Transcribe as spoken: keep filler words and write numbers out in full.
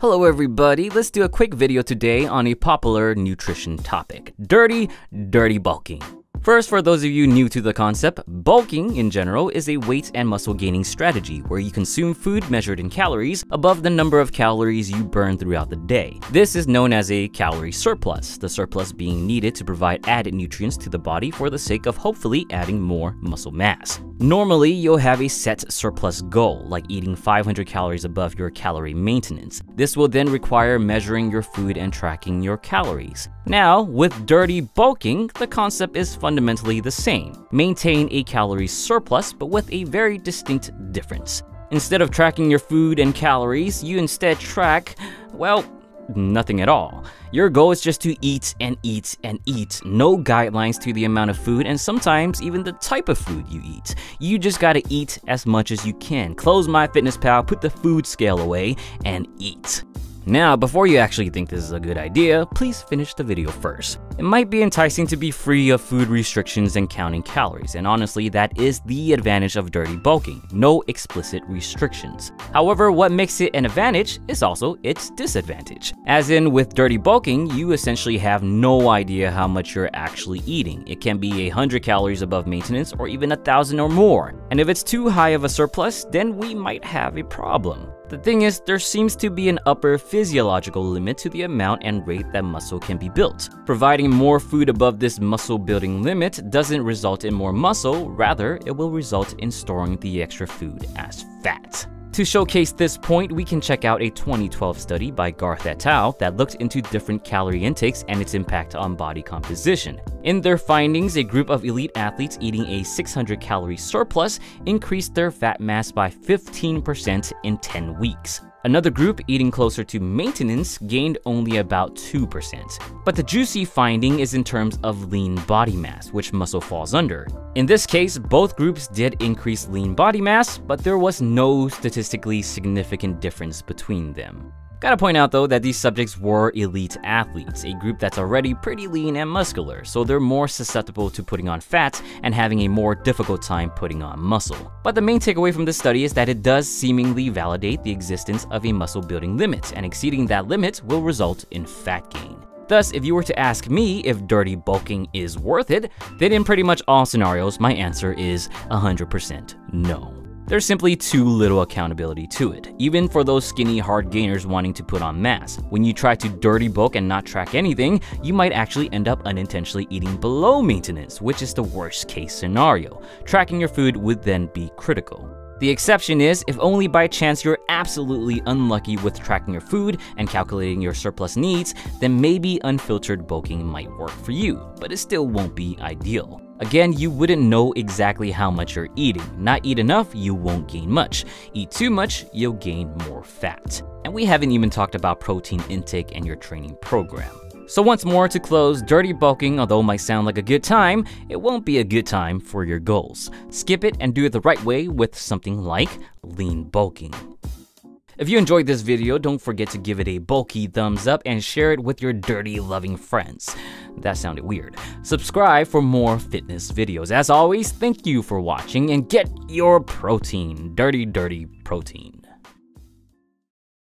Hello everybody, let's do a quick video today on a popular nutrition topic, dirty, dirty bulking. First, for those of you new to the concept, bulking in general is a weight and muscle gaining strategy where you consume food measured in calories above the number of calories you burn throughout the day. This is known as a calorie surplus, the surplus being needed to provide added nutrients to the body for the sake of hopefully adding more muscle mass. Normally, you'll have a set surplus goal, like eating five hundred calories above your calorie maintenance. This will then require measuring your food and tracking your calories. Now, with dirty bulking, the concept is fun. Fundamentally the same. Maintain a calorie surplus, but with a very distinct difference. Instead of tracking your food and calories, you instead track, well, nothing at all. Your goal is just to eat and eat and eat. No guidelines to the amount of food and sometimes even the type of food you eat. You just gotta eat as much as you can. Close MyFitnessPal, put the food scale away, and eat. Now, before you actually think this is a good idea, please finish the video first. It might be enticing to be free of food restrictions and counting calories, and honestly, that is the advantage of dirty bulking, no explicit restrictions. However, what makes it an advantage is also its disadvantage. As in, with dirty bulking, you essentially have no idea how much you're actually eating. It can be one hundred calories above maintenance or even one thousand or more. And if it's too high of a surplus, then we might have a problem. The thing is, there seems to be an upper physiological limit to the amount and rate that muscle can be built. Providing more food above this muscle-building limit doesn't result in more muscle, rather it will result in storing the extra food as fat. To showcase this point, we can check out a twenty twelve study by Garthe et al. That looked into different calorie intakes and its impact on body composition. In their findings, a group of elite athletes eating a six hundred calorie surplus increased their fat mass by fifteen percent in ten weeks. Another group eating closer to maintenance gained only about two percent. But the juicy finding is in terms of lean body mass, which muscle falls under. In this case, both groups did increase lean body mass, but there was no statistically significant difference between them. Gotta point out though that these subjects were elite athletes, a group that's already pretty lean and muscular, so they're more susceptible to putting on fat and having a more difficult time putting on muscle. But the main takeaway from this study is that it does seemingly validate the existence of a muscle building limit, and exceeding that limit will result in fat gain. Thus, if you were to ask me if dirty bulking is worth it, then in pretty much all scenarios, my answer is one hundred percent no. There's simply too little accountability to it, even for those skinny hard gainers wanting to put on mass. When you try to dirty bulk and not track anything, you might actually end up unintentionally eating below maintenance, which is the worst case scenario. Tracking your food would then be critical. The exception is if only by chance you're absolutely unlucky with tracking your food and calculating your surplus needs, then maybe unfiltered bulking might work for you, but it still won't be ideal. Again, you wouldn't know exactly how much you're eating. Not eat enough, you won't gain much. Eat too much, you'll gain more fat. And we haven't even talked about protein intake and your training program. So once more to close, dirty bulking, although might sound like a good time, it won't be a good time for your goals. Skip it and do it the right way with something like lean bulking. If you enjoyed this video, don't forget to give it a bulky thumbs up and share it with your dirty loving friends. That sounded weird. Subscribe for more fitness videos. As always, thank you for watching and get your protein, dirty, dirty protein.